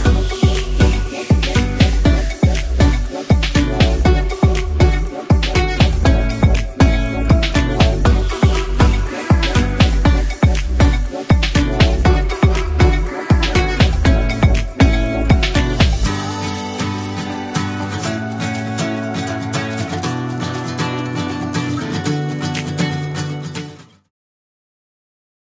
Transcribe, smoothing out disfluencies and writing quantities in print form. What